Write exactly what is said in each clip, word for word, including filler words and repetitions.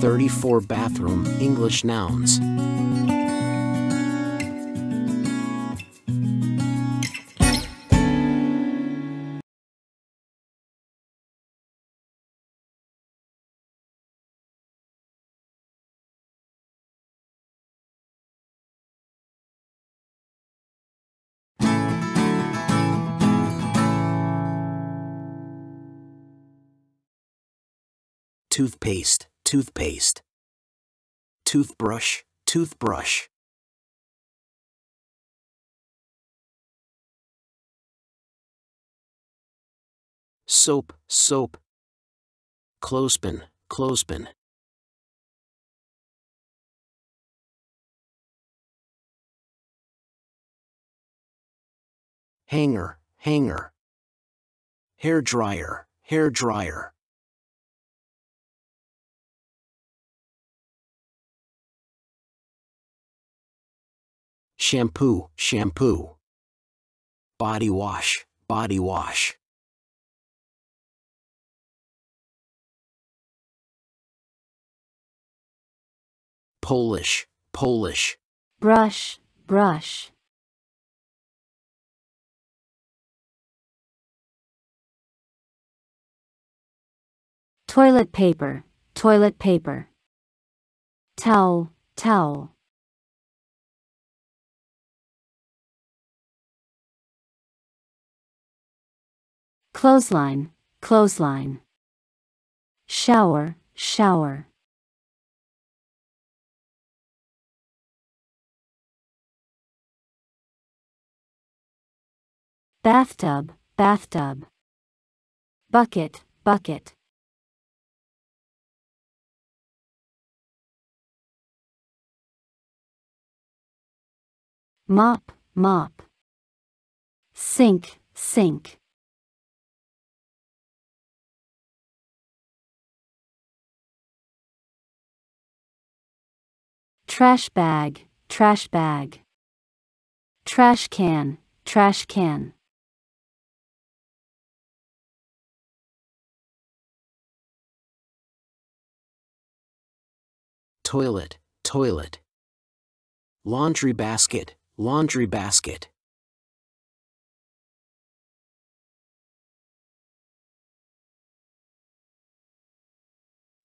thirty-four bathroom English nouns. Toothpaste, toothpaste. Toothbrush, toothbrush. Soap, soap. Clothespin, clothespin. Hanger, hanger. Hairdryer, hairdryer. Shampoo, shampoo. Body wash, body wash. Polish, Polish. Brush, brush. Toilet paper, toilet paper. Towel, towel. Clothesline, clothesline. Shower, shower. Bathtub, bathtub. Bucket, bucket. Mop, mop. Sink, sink. Trash bag, trash bag. Trash can, trash can. Toilet, toilet. Laundry basket, laundry basket.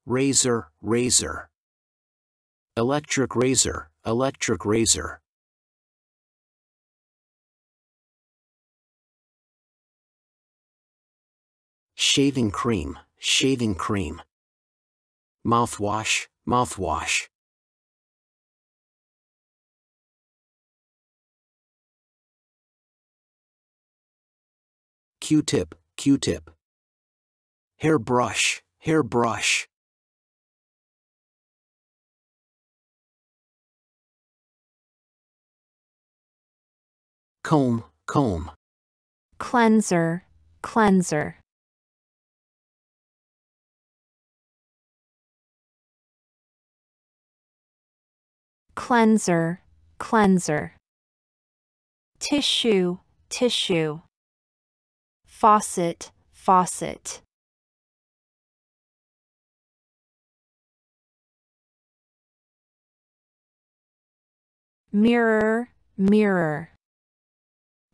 Razor, razor. Electric razor, electric razor. Shaving cream, shaving cream. Mouthwash, mouthwash. Q-tip, Q-tip. Hairbrush, hairbrush. Comb, comb. Cleanser, cleanser. Cleanser, cleanser. Tissue, tissue. Faucet, faucet. Mirror, mirror.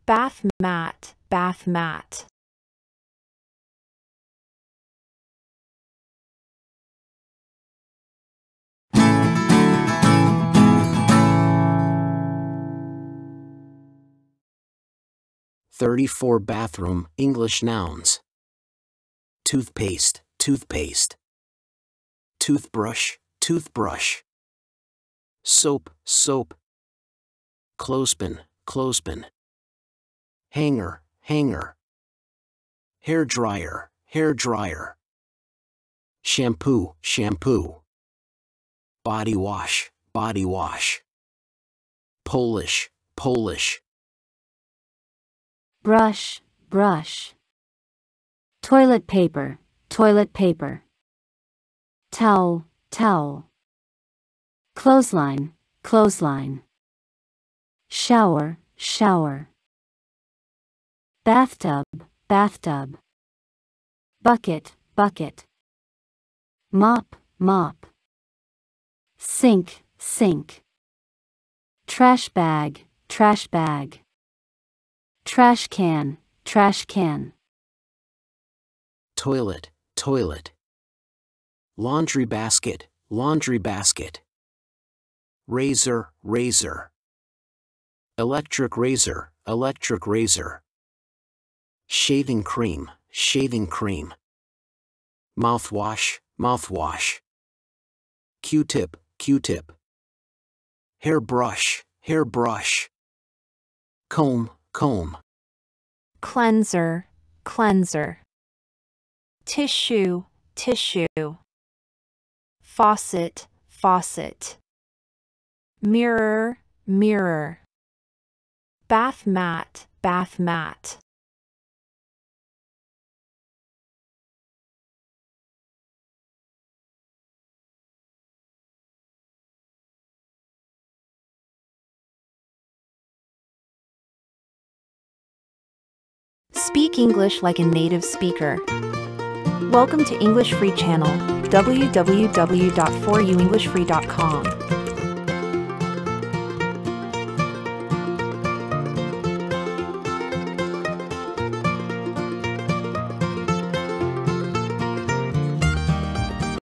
Bath mat, bath mat. thirty-four bathroom English nouns. Toothpaste, toothpaste. Toothbrush, toothbrush. Soap, soap. Clothespin, clothespin. Hanger, hanger. Hairdryer, hairdryer. Shampoo, shampoo. Body wash, body wash. Polish, Polish. Brush, brush. Toilet paper, toilet paper. Towel, towel. Clothesline, clothesline. Shower, shower. Bathtub, bathtub. Bucket, bucket. Mop, mop. sink, sink. Trash bag, trash bag. Trash can, trash can. Toilet, toilet. Laundry basket, laundry basket. Razor, razor. Electric razor, electric razor. Shaving cream, shaving cream. Mouthwash, mouthwash. Q-tip, Q-tip. Hairbrush, hairbrush. Comb, comb. Cleanser, cleanser. Tissue, tissue. Faucet, faucet. Mirror, mirror. Bath mat, bath mat. Speak English like a native speaker. Welcome to English Free Channel, w w w dot four u english free dot com.